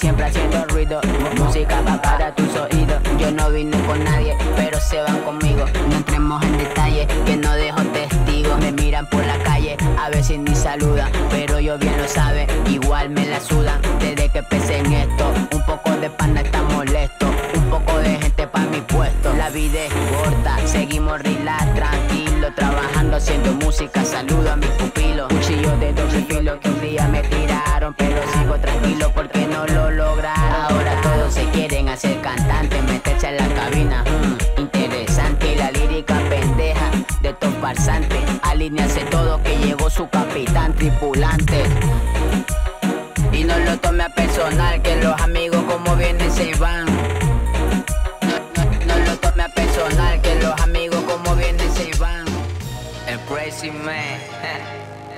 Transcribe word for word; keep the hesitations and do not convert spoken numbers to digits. Siempre haciendo ruido, música va para tus oídos. Yo no vine con nadie, pero se van conmigo. No entremos en detalle, que no dejo testigos. Me miran por la calle, a veces ni saludan, pero yo bien lo sabe, igual me la sudan. Desde que empecé en esto, un poco de pana está molesto, un poco de gente pa' mi puesto. La vida es corta, seguimos relax, tranquilo, trabajando, haciendo música. Saludo a mis pupilos, cuchillo de doble filo que un día me tiraron, pero sigo tranquilo porque lo lograr. Ahora todos se quieren hacer cantantes, meterse en la cabina, mm, interesante. Y la lírica pendeja de estos farsantes, alínease todo que llegó su capitán tripulante. Y no lo tome a personal, que los amigos como vienen se van. No, no, no lo tome a personal, que los amigos como vienen se van. El Crazy Man.